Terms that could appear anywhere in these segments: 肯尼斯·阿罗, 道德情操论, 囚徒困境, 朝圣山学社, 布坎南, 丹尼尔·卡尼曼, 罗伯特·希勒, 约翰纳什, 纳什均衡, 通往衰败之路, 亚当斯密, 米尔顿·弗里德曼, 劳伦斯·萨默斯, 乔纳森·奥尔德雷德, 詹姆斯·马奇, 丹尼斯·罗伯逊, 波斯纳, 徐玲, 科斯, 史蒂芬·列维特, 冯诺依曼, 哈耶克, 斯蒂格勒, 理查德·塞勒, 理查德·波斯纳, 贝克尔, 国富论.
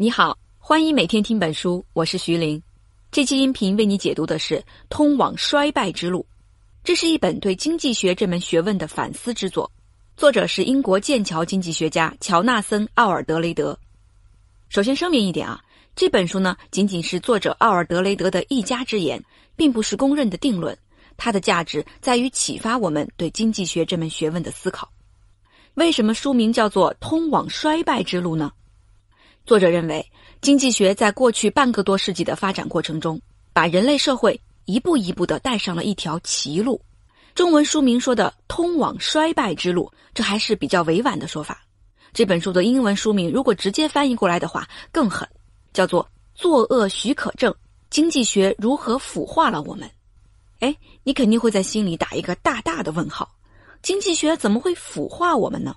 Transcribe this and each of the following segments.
你好，欢迎每天听本书，我是徐玲。这期音频为你解读的是《通往衰败之路》，这是一本对经济学这门学问的反思之作，作者是英国剑桥经济学家乔纳森·奥尔德雷德。首先声明一点啊，这本书呢仅仅是作者奥尔德雷德的一家之言，并不是公认的定论，它的价值在于启发我们对经济学这门学问的思考。为什么书名叫做《通往衰败之路》呢？作者认为，经济学在过去半个多世纪的发展过程中，把人类社会一步一步地带上了一条歧路。中文书名说的“通往衰败之路”，这还是比较委婉的说法。这本书的英文书名如果直接翻译过来的话，更狠，叫做《作恶许可证：经济学如何腐化了我们》。哎，你肯定会在心里打一个大大的问号：经济学怎么会腐化我们呢？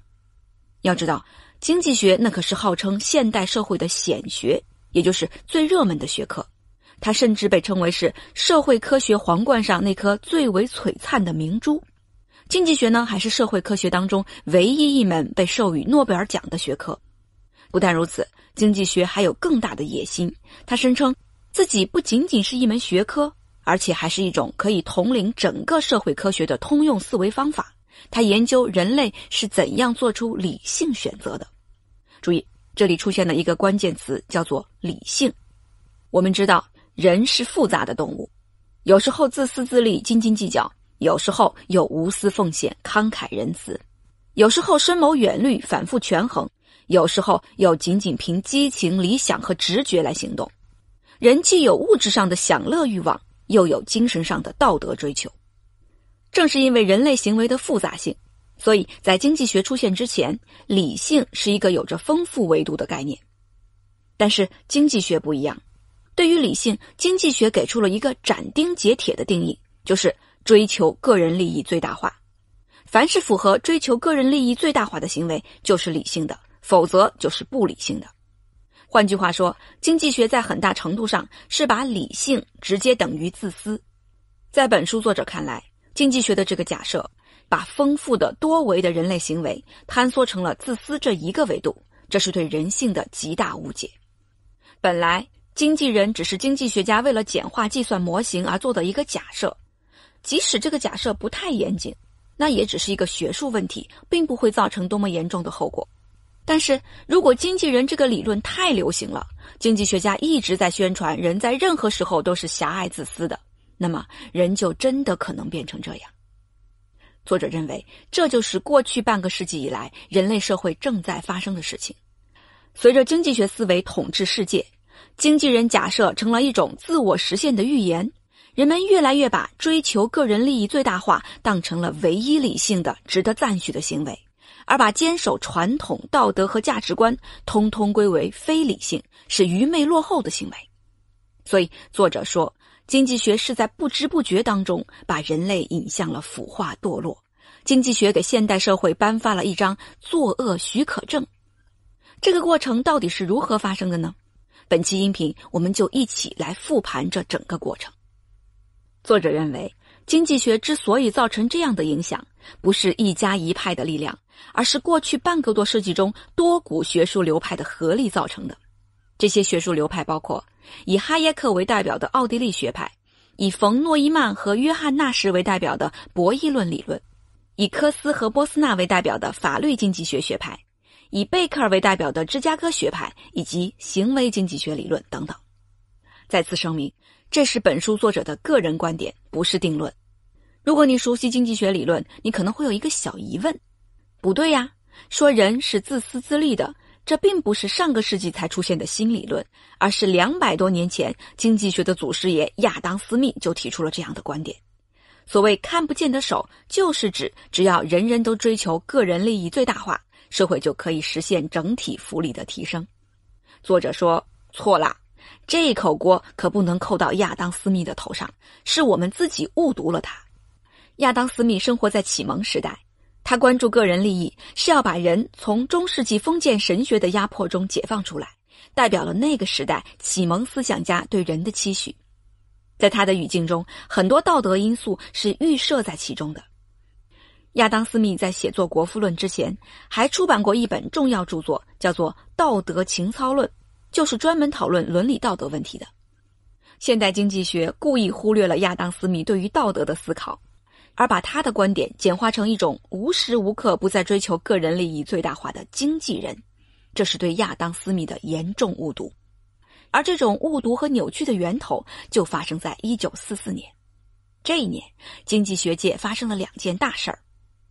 要知道，经济学那可是号称现代社会的显学，也就是最热门的学科，它甚至被称为是社会科学皇冠上那颗最为璀璨的明珠。经济学呢，还是社会科学当中唯一一门被授予诺贝尔奖的学科。不但如此，经济学还有更大的野心，它声称自己不仅仅是一门学科，而且还是一种可以统领整个社会科学的通用思维方法。他研究人类是怎样做出理性选择的。注意，这里出现了一个关键词，叫做理性。我们知道，人是复杂的动物，有时候自私自利、斤斤计较，有时候又无私奉献、慷慨仁慈，有时候深谋远虑、反复权衡，有时候又仅仅凭激情、理想和直觉来行动。人既有物质上的享乐欲望，又有精神上的道德追求。正是因为人类行为的复杂性，所以在经济学出现之前，理性是一个有着丰富维度的概念。但是经济学不一样，对于理性，经济学给出了一个斩钉截铁的定义，就是追求个人利益最大化。凡是符合追求个人利益最大化的行为就是理性的，否则就是不理性的。换句话说，经济学在很大程度上是把理性直接等于自私。在本书作者看来，经济学的这个假设把丰富的多维的人类行为坍缩成了自私这一个维度，这是对人性的极大误解。本来经济人只是经济学家为了简化计算模型而做的一个假设，即使这个假设不太严谨，那也只是一个学术问题，并不会造成多么严重的后果。但是如果经济人这个理论太流行了，经济学家一直在宣传人在任何时候都是狭隘自私的，那么人就真的可能变成这样。作者认为，这就是过去半个世纪以来人类社会正在发生的事情。随着经济学思维统治世界，经济人假设成了一种自我实现的预言，人们越来越把追求个人利益最大化当成了唯一理性的、值得赞许的行为，而把坚守传统道德和价值观通通归为非理性，是愚昧落后的行为。所以作者说，经济学是在不知不觉当中把人类引向了腐化堕落，经济学给现代社会颁发了一张作恶许可证。这个过程到底是如何发生的呢？本期音频我们就一起来复盘这整个过程。作者认为，经济学之所以造成这样的影响，不是一家一派的力量，而是过去半个多世纪中多股学术流派的合力造成的。这些学术流派包括以哈耶克为代表的奥地利学派，以冯诺依曼和约翰纳什为代表的博弈论理论，以科斯和波斯纳为代表的法律经济学学派，以贝克尔为代表的芝加哥学派，以及行为经济学理论等等。再次声明，这是本书作者的个人观点，不是定论。如果你熟悉经济学理论，你可能会有一个小疑问：不对呀，说人是自私自利的，这并不是上个世纪才出现的新理论，而是200多年前经济学的祖师爷亚当斯密就提出了这样的观点。所谓看不见的手，就是指只要人人都追求个人利益最大化，社会就可以实现整体福利的提升。作者说错了，这口锅可不能扣到亚当斯密的头上，是我们自己误读了他。亚当斯密生活在启蒙时代，他关注个人利益是要把人从中世纪封建神学的压迫中解放出来，代表了那个时代启蒙思想家对人的期许。在他的语境中，很多道德因素是预设在其中的。亚当斯密在写作《国富论》之前还出版过一本重要著作，叫做《道德情操论》，就是专门讨论伦理道德问题的。现代经济学故意忽略了亚当·斯密对于道德的思考，而把他的观点简化成一种无时无刻不在追求个人利益最大化的经纪人，这是对亚当·斯密的严重误读。而这种误读和扭曲的源头就发生在1944年。这一年，经济学界发生了2件大事儿。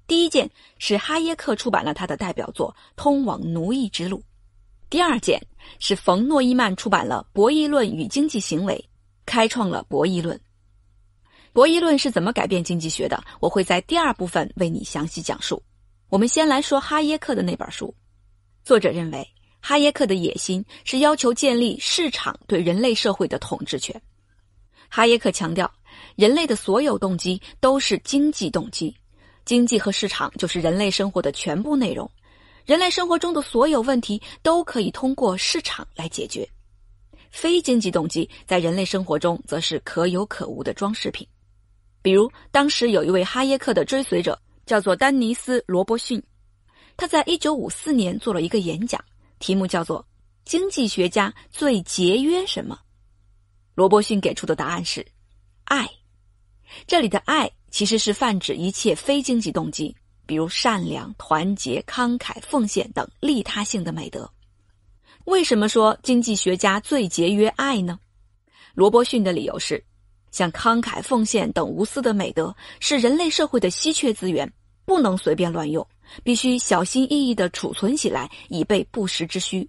第一件是哈耶克出版了他的代表作《通往奴役之路》。第二件是冯诺依曼出版了《博弈论与经济行为》，开创了博弈论。博弈论是怎么改变经济学的，我会在第2部分为你详细讲述。我们先来说哈耶克的那本书。作者认为，哈耶克的野心是要求建立市场对人类社会的统治权。哈耶克强调，人类的所有动机都是经济动机，经济和市场就是人类生活的全部内容，人类生活中的所有问题都可以通过市场来解决。非经济动机在人类生活中则是可有可无的装饰品。比如，当时有一位哈耶克的追随者叫做丹尼斯·罗伯逊，他在1954年做了一个演讲，题目叫做《经济学家最节约什么》。罗伯逊给出的答案是爱。这里的爱其实是泛指一切非经济动机，比如善良、团结、慷慨、奉献等利他性的美德。为什么说经济学家最节约爱呢？罗伯逊的理由是，像慷慨、奉献等无私的美德是人类社会的稀缺资源，不能随便乱用，必须小心翼翼地储存起来，以备不时之需。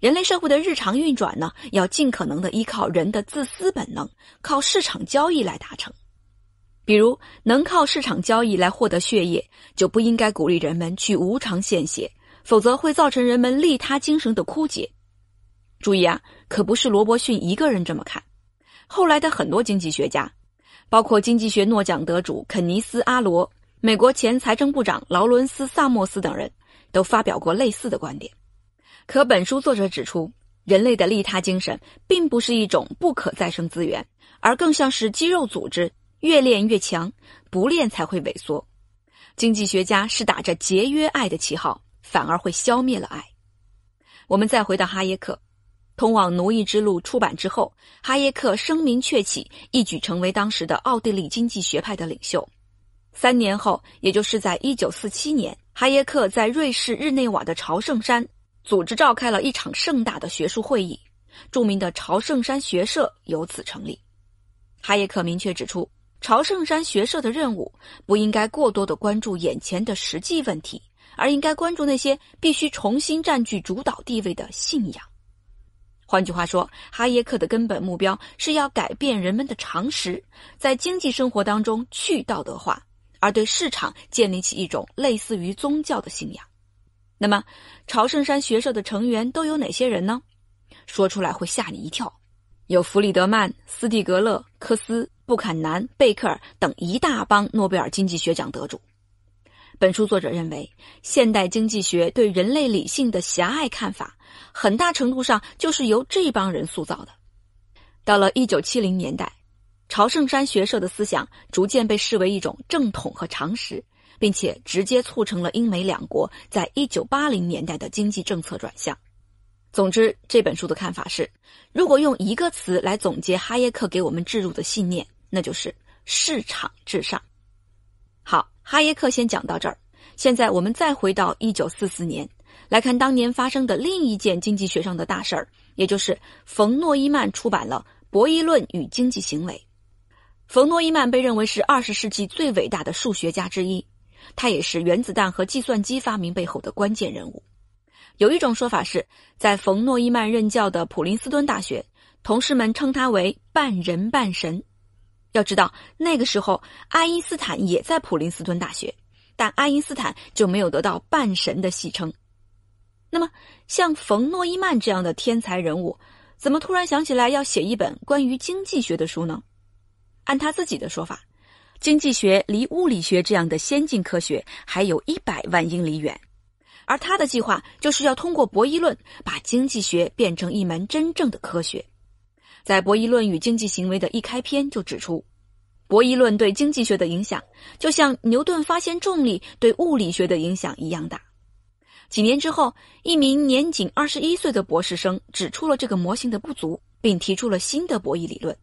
人类社会的日常运转呢，要尽可能地依靠人的自私本能，靠市场交易来达成。比如，能靠市场交易来获得血液，就不应该鼓励人们去无偿献血，否则会造成人们利他精神的枯竭。注意啊，可不是罗伯逊一个人这么看。后来的很多经济学家，包括经济学诺奖得主肯尼斯·阿罗、美国前财政部长劳伦斯·萨默斯等人，都发表过类似的观点。可本书作者指出，人类的利他精神并不是一种不可再生资源，而更像是肌肉组织，越练越强，不练才会萎缩。经济学家是打着节约爱的旗号，反而会消灭了爱。我们再回到哈耶克，《通往奴役之路》出版之后，哈耶克声名鹊起，一举成为当时的奥地利经济学派的领袖。3年后，也就是在1947年，哈耶克在瑞士日内瓦的朝圣山组织召开了一场盛大的学术会议，著名的朝圣山学社由此成立。哈耶克明确指出，朝圣山学社的任务不应该过多地关注眼前的实际问题，而应该关注那些必须重新占据主导地位的信仰。换句话说，哈耶克的根本目标是要改变人们的常识，在经济生活当中去道德化，而对市场建立起一种类似于宗教的信仰。那么，朝圣山学社的成员都有哪些人呢？说出来会吓你一跳。有弗里德曼、斯蒂格勒、科斯、布坎南、贝克尔等一大帮诺贝尔经济学奖得主。本书作者认为，现代经济学对人类理性的狭隘看法，很大程度上就是由这帮人塑造的。到了1970年代，朝圣山学社的思想逐渐被视为一种正统和常识，并且直接促成了英美2国在1980年代的经济政策转向。总之，这本书的看法是，如果用一个词来总结哈耶克给我们置入的信念，那就是市场至上。好，哈耶克先讲到这儿。现在我们再回到1944年，来看当年发生的另一件经济学上的大事儿，也就是冯诺依曼出版了《博弈论与经济行为》。冯诺依曼被认为是20世纪最伟大的数学家之一，他也是原子弹和计算机发明背后的关键人物。有一种说法是，在冯诺依曼任教的普林斯顿大学，同事们称他为半人半神。要知道，那个时候爱因斯坦也在普林斯顿大学，但爱因斯坦就没有得到半神的戏称。那么，像冯诺依曼这样的天才人物，怎么突然想起来要写一本关于经济学的书呢？按他自己的说法，经济学离物理学这样的先进科学还有100万英里远。而他的计划就是要通过博弈论把经济学变成一门真正的科学。在《博弈论与经济行为》的一开篇就指出，博弈论对经济学的影响就像牛顿发现重力对物理学的影响一样大。几年之后，一名年仅21岁的博士生指出了这个模型的不足，并提出了新的博弈理论。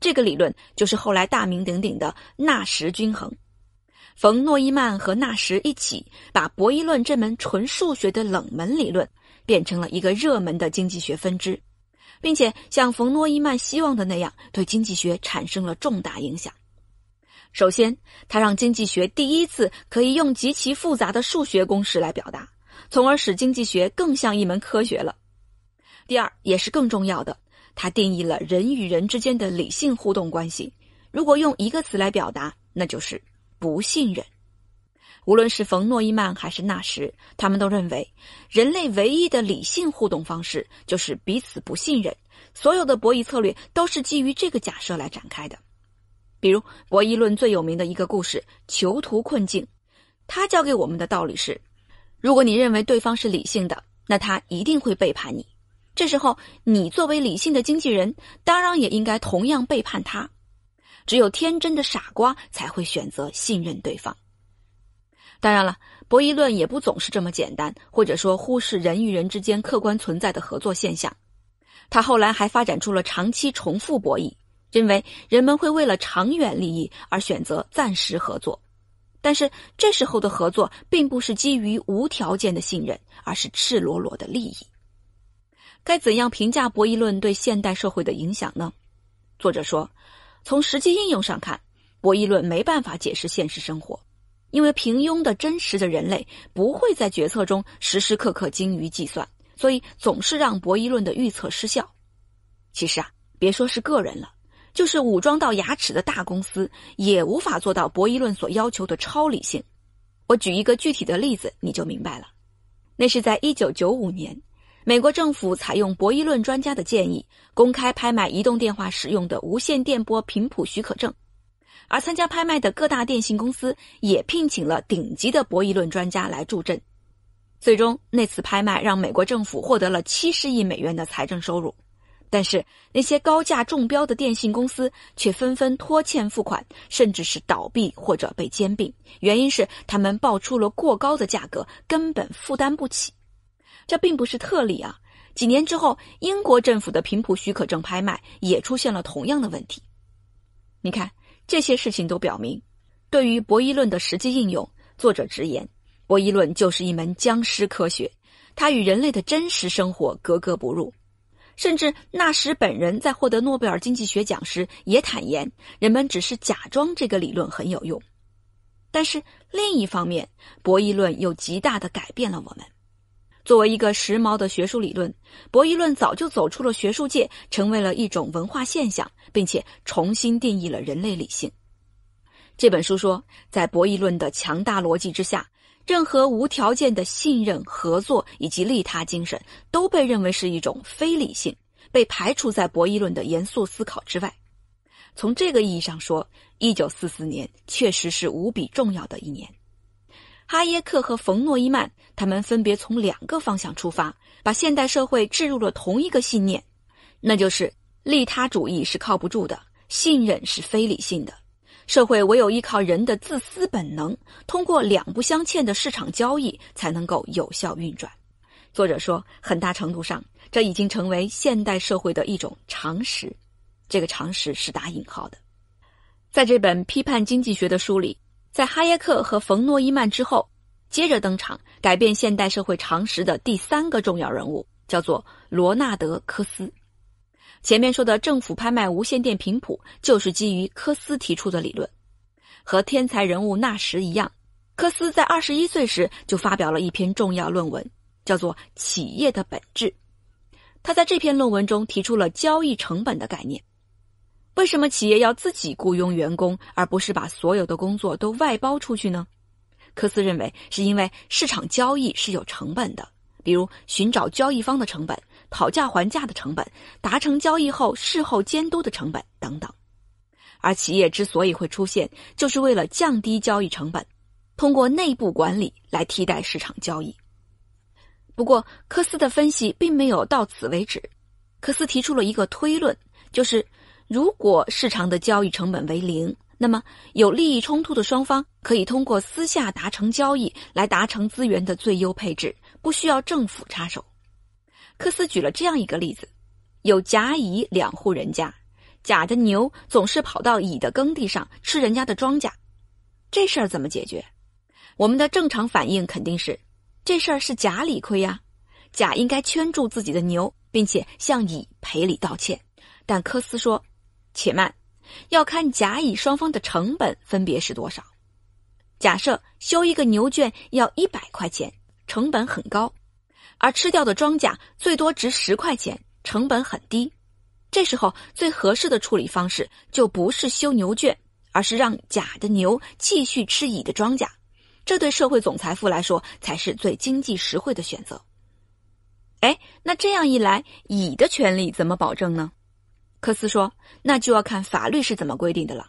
这个理论就是后来大名鼎鼎的纳什均衡。冯诺依曼和纳什一起把博弈论这门纯数学的冷门理论变成了一个热门的经济学分支，并且像冯诺依曼希望的那样对经济学产生了重大影响。首先，他让经济学第一次可以用极其复杂的数学公式来表达，从而使经济学更像一门科学了。第二，也是更重要的，他定义了人与人之间的理性互动关系，如果用一个词来表达，那就是不信任。无论是冯诺依曼还是纳什，他们都认为人类唯一的理性互动方式就是彼此不信任，所有的博弈策略都是基于这个假设来展开的。比如博弈论最有名的一个故事囚徒困境，他教给我们的道理是，如果你认为对方是理性的，那他一定会背叛你，这时候你作为理性的经纪人，当然也应该同样背叛他。只有天真的傻瓜才会选择信任对方。当然了，博弈论也不总是这么简单，或者说忽视人与人之间客观存在的合作现象。他后来还发展出了长期重复博弈，认为人们会为了长远利益而选择暂时合作。但是这时候的合作并不是基于无条件的信任，而是赤裸裸的利益。该怎样评价博弈论对现代社会的影响呢？作者说，从实际应用上看，博弈论没办法解释现实生活。因为平庸的真实的人类不会在决策中时时刻刻精于计算，所以总是让博弈论的预测失效。其实啊，别说是个人了，就是武装到牙齿的大公司也无法做到博弈论所要求的超理性。我举一个具体的例子你就明白了。那是在1995年，美国政府采用博弈论专家的建议，公开拍卖移动电话使用的无线电波频谱许可证。而参加拍卖的各大电信公司也聘请了顶级的博弈论专家来助阵。最终那次拍卖让美国政府获得了70亿美元的财政收入，但是那些高价中标的电信公司却纷纷拖欠付款，甚至是倒闭或者被兼并，原因是他们报出了过高的价格，根本负担不起。这并不是特例啊，几年之后英国政府的频谱许可证拍卖也出现了同样的问题。你看，这些事情都表明，对于博弈论的实际应用，作者直言，博弈论就是一门僵尸科学，它与人类的真实生活格格不入。甚至纳什本人在获得诺贝尔经济学奖时也坦言，人们只是假装这个理论很有用。但是另一方面，博弈论又极大地改变了我们。作为一个时髦的学术理论，博弈论早就走出了学术界，成为了一种文化现象，并且重新定义了人类理性。这本书说，在博弈论的强大逻辑之下，任何无条件的信任、合作以及利他精神都被认为是一种非理性，被排除在博弈论的严肃思考之外。从这个意义上说，1944年确实是无比重要的一年。哈耶克和冯诺依曼他们分别从两个方向出发，把现代社会置入了同一个信念，那就是利他主义是靠不住的，信任是非理性的，社会唯有依靠人的自私本能，通过两不相欠的市场交易才能够有效运转。作者说，很大程度上这已经成为现代社会的一种常识，这个常识是打引号的。在这本批判经济学的书里，在哈耶克和冯诺依曼之后，接着登场改变现代社会常识的第三个重要人物，叫做罗纳德·科斯。前面说的政府拍卖无线电频谱就是基于科斯提出的理论。和天才人物纳什一样，科斯在21岁时就发表了一篇重要论文，叫做《企业的本质》。他在这篇论文中提出了交易成本的概念。为什么企业要自己雇佣员工，而不是把所有的工作都外包出去呢？科斯认为是因为市场交易是有成本的，比如寻找交易方的成本、讨价还价的成本、达成交易后事后监督的成本等等。而企业之所以会出现，就是为了降低交易成本，通过内部管理来替代市场交易。不过科斯的分析并没有到此为止，科斯提出了一个推论，就是如果市场的交易成本为零，那么有利益冲突的双方可以通过私下达成交易来达成资源的最优配置，不需要政府插手。科斯举了这样一个例子，有甲乙两户人家，甲的牛总是跑到乙的耕地上吃人家的庄稼，这事儿怎么解决？我们的正常反应肯定是，这事儿是甲理亏呀，甲应该圈住自己的牛，并且向乙赔礼道歉。但科斯说，且慢，要看甲乙双方的成本分别是多少。假设修一个牛圈要100块钱，成本很高，而吃掉的庄稼最多值10块钱，成本很低。这时候最合适的处理方式就不是修牛圈，而是让甲的牛继续吃乙的庄稼，这对社会总财富来说才是最经济实惠的选择。哎，那这样一来，乙的权利怎么保证呢？科斯说，那就要看法律是怎么规定的了。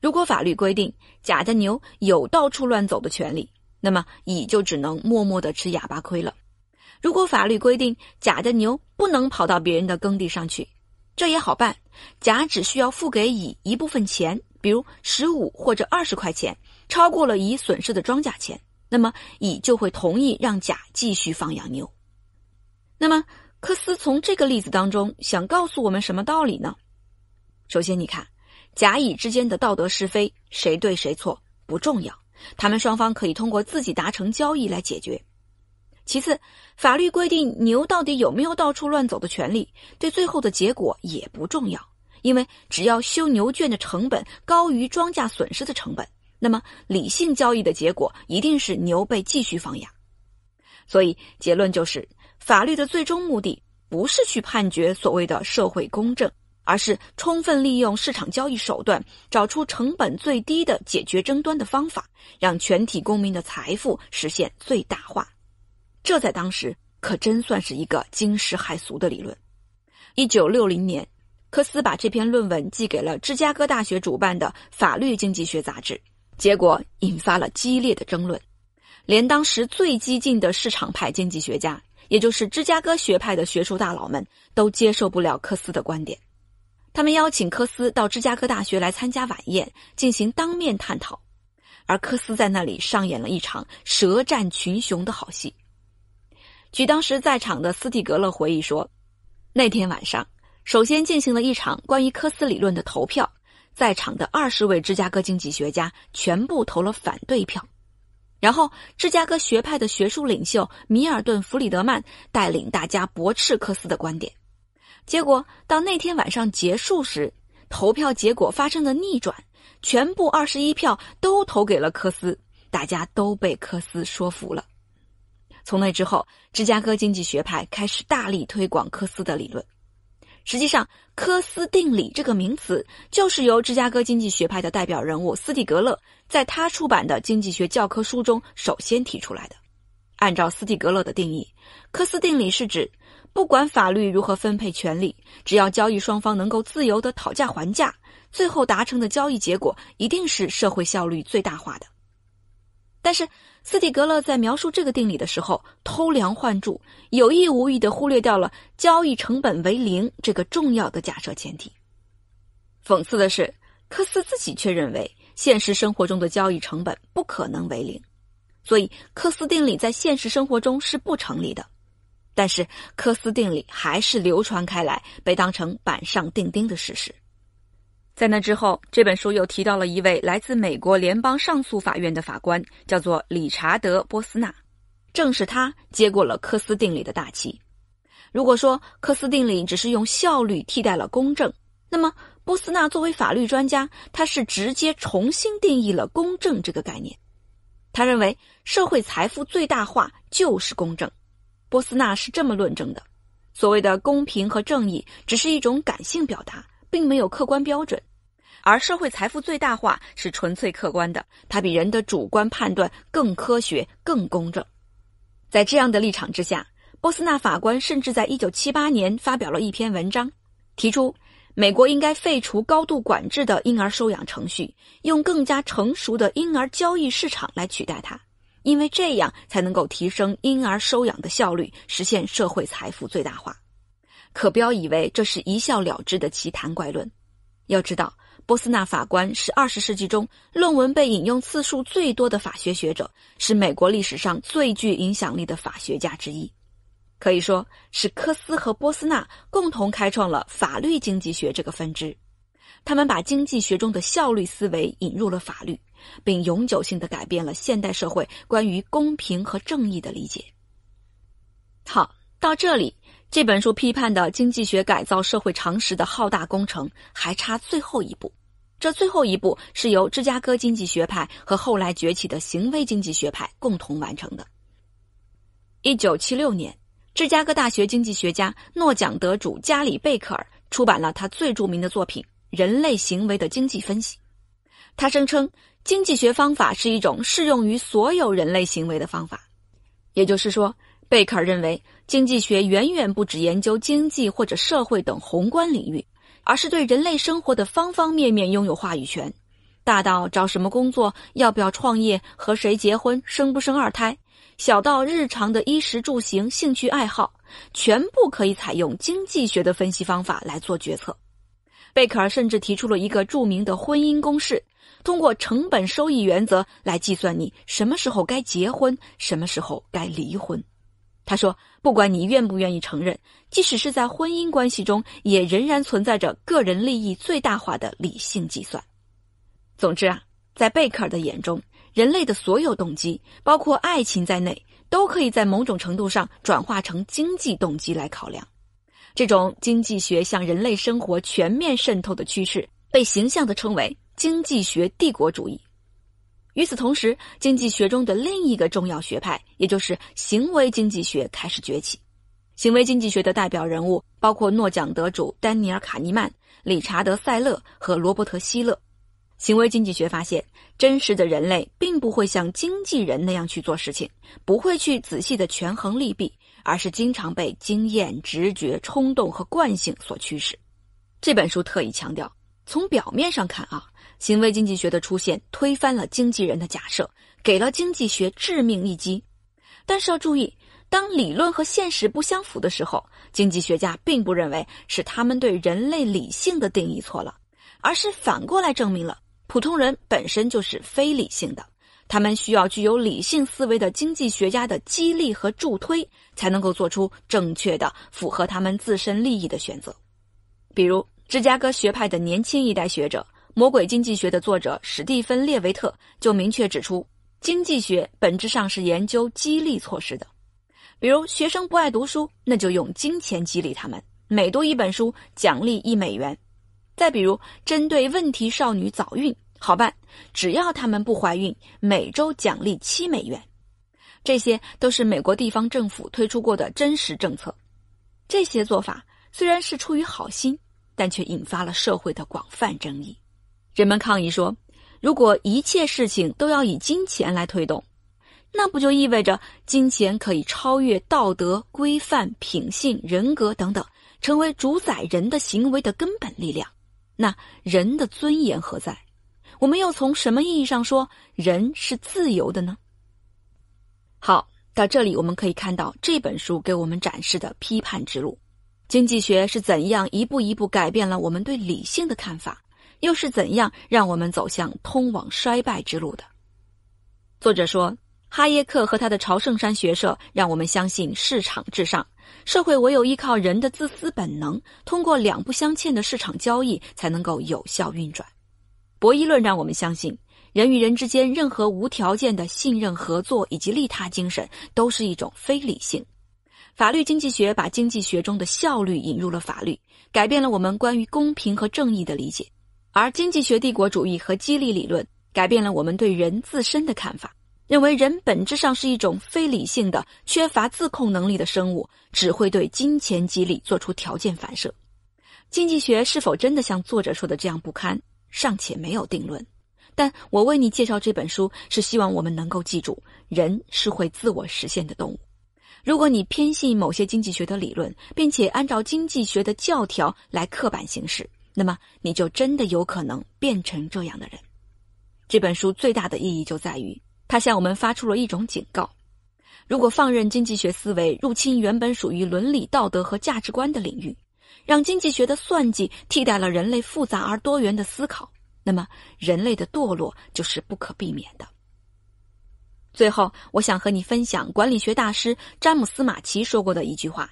如果法律规定甲的牛有到处乱走的权利，那么乙就只能默默地吃哑巴亏了。如果法律规定甲的牛不能跑到别人的耕地上去，这也好办，甲只需要付给乙一部分钱，比如15或者20块钱，超过了乙损失的庄稼钱，那么乙就会同意让甲继续放养牛。那么科斯从这个例子当中想告诉我们什么道理呢？首先你看，甲乙之间的道德是非，谁对谁错不重要，他们双方可以通过自己达成交易来解决。其次，法律规定牛到底有没有到处乱走的权利，对最后的结果也不重要，因为只要修牛圈的成本高于庄稼损失的成本，那么理性交易的结果一定是牛被继续放养。所以结论就是，法律的最终目的不是去判决所谓的社会公正，而是充分利用市场交易手段，找出成本最低的解决争端的方法，让全体公民的财富实现最大化。这在当时可真算是一个惊世骇俗的理论。1960年，科斯把这篇论文寄给了芝加哥大学主办的《法律经济学》杂志，结果引发了激烈的争论。连当时最激进的市场派经济学家，也就是芝加哥学派的学术大佬们，都接受不了科斯的观点。他们邀请科斯到芝加哥大学来参加晚宴，进行当面探讨，而科斯在那里上演了一场舌战群雄的好戏。据当时在场的斯蒂格勒回忆说，那天晚上首先进行了一场关于科斯理论的投票，在场的20位芝加哥经济学家全部投了反对票。然后芝加哥学派的学术领袖米尔顿·弗里德曼带领大家驳斥科斯的观点。结果到那天晚上结束时，投票结果发生了逆转，全部21票都投给了科斯，大家都被科斯说服了。从那之后，芝加哥经济学派开始大力推广科斯的理论。实际上，科斯定理这个名词就是由芝加哥经济学派的代表人物斯蒂格勒在他出版的经济学教科书中首先提出来的。按照斯蒂格勒的定义，科斯定理是指不管法律如何分配权利，只要交易双方能够自由地讨价还价，最后达成的交易结果一定是社会效率最大化的。但是斯蒂格勒在描述这个定理的时候偷梁换柱，有意无意地忽略掉了交易成本为零这个重要的假设前提。讽刺的是，科斯自己却认为现实生活中的交易成本不可能为零，所以科斯定理在现实生活中是不成立的。但是科斯定理还是流传开来，被当成板上钉钉的事实。在那之后，这本书又提到了一位来自美国联邦上诉法院的法官，叫做理查德·波斯纳，正是他接过了科斯定理的大旗。如果说科斯定理只是用效率替代了公正，那么波斯纳作为法律专家，他是直接重新定义了公正这个概念。他认为社会财富最大化就是公正。波斯纳是这么论证的，所谓的公平和正义只是一种感性表达，并没有客观标准，而社会财富最大化是纯粹客观的，它比人的主观判断更科学更公正。在这样的立场之下，波斯纳法官甚至在1978年发表了一篇文章，提出美国应该废除高度管制的婴儿收养程序，用更加成熟的婴儿交易市场来取代它，因为这样才能够提升婴儿收养的效率，实现社会财富最大化。可不要以为这是一笑了之的奇谈怪论，要知道波斯纳法官是20世纪中论文被引用次数最多的法学学者，是美国历史上最具影响力的法学家之一。可以说是科斯和波斯纳共同开创了法律经济学这个分支。他们把经济学中的效率思维引入了法律，并永久性地改变了现代社会关于公平和正义的理解。好，到这里，这本书批判的经济学改造社会常识的浩大工程还差最后一步。这最后一步是由芝加哥经济学派和后来崛起的行为经济学派共同完成的。1976年，芝加哥大学经济学家诺奖得主加里贝克尔出版了他最著名的作品《人类行为的经济分析》。他声称，经济学方法是一种适用于所有人类行为的方法。也就是说，贝克尔认为经济学远远不只研究经济或者社会等宏观领域，而是对人类生活的方方面面拥有话语权，大到找什么工作、要不要创业、和谁结婚、生不生二胎，小到日常的衣食住行、兴趣爱好，全部可以采用经济学的分析方法来做决策。贝克尔甚至提出了一个著名的婚姻公式，通过成本收益原则来计算你什么时候该结婚，什么时候该离婚。他说，不管你愿不愿意承认，即使是在婚姻关系中，也仍然存在着个人利益最大化的理性计算。总之啊，在贝克尔的眼中，人类的所有动机，包括爱情在内，都可以在某种程度上转化成经济动机来考量。这种经济学向人类生活全面渗透的趋势，被形象地称为经济学帝国主义。与此同时，经济学中的另一个重要学派，也就是行为经济学开始崛起。行为经济学的代表人物包括诺奖得主丹尼尔·卡尼曼、理查德·塞勒和罗伯特·希勒。行为经济学发现，真实的人类并不会像经纪人那样去做事情，不会去仔细的权衡利弊，而是经常被经验、直觉、冲动和惯性所驱使。这本书特意强调，从表面上看啊，行为经济学的出现推翻了经纪人的假设，给了经济学致命一击。但是要注意，当理论和现实不相符的时候，经济学家并不认为是他们对人类理性的定义错了，而是反过来证明了普通人本身就是非理性的，他们需要具有理性思维的经济学家的激励和助推，才能够做出正确的、符合他们自身利益的选择。比如，芝加哥学派的年轻一代学者、魔鬼经济学的作者史蒂芬·列维特就明确指出，经济学本质上是研究激励措施的。比如学生不爱读书，那就用金钱激励他们，每读一本书奖励$1。再比如，针对问题少女早孕，好办，只要他们不怀孕，每周奖励$7。这些都是美国地方政府推出过的真实政策。这些做法虽然是出于好心，但却引发了社会的广泛争议。人们抗议说，如果一切事情都要以金钱来推动，那不就意味着金钱可以超越道德、规范、品性、人格等等，成为主宰人的行为的根本力量？那人的尊严何在？我们又从什么意义上说人是自由的呢？好，到这里我们可以看到这本书给我们展示的批判之路。经济学是怎样一步一步改变了我们对理性的看法，又是怎样让我们走向通往衰败之路的？作者说，哈耶克和他的朝圣山学社让我们相信市场至上，社会唯有依靠人的自私本能，通过两不相欠的市场交易才能够有效运转。博弈论让我们相信，人与人之间任何无条件的信任、合作以及利他精神都是一种非理性。法律经济学把经济学中的效率引入了法律，改变了我们关于公平和正义的理解。而经济学帝国主义和激励理论改变了我们对人自身的看法，认为人本质上是一种非理性的、缺乏自控能力的生物，只会对金钱激励做出条件反射。经济学是否真的像作者说的这样不堪，尚且没有定论。但我为你介绍这本书，是希望我们能够记住，人是会自我实现的动物。如果你偏信某些经济学的理论，并且按照经济学的教条来刻板行事，那么你就真的有可能变成这样的人。这本书最大的意义就在于，它向我们发出了一种警告：如果放任经济学思维入侵原本属于伦理、道德和价值观的领域，让经济学的算计替代了人类复杂而多元的思考，那么人类的堕落就是不可避免的。最后，我想和你分享管理学大师詹姆斯·马奇说过的一句话：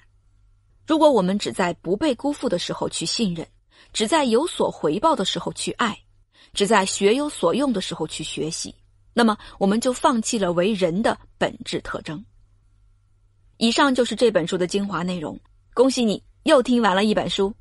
如果我们只在不被辜负的时候去信任，只在有所回报的时候去爱，只在学有所用的时候去学习，那么我们就放弃了为人的本质特征。以上就是这本书的精华内容，恭喜你又听完了一本书。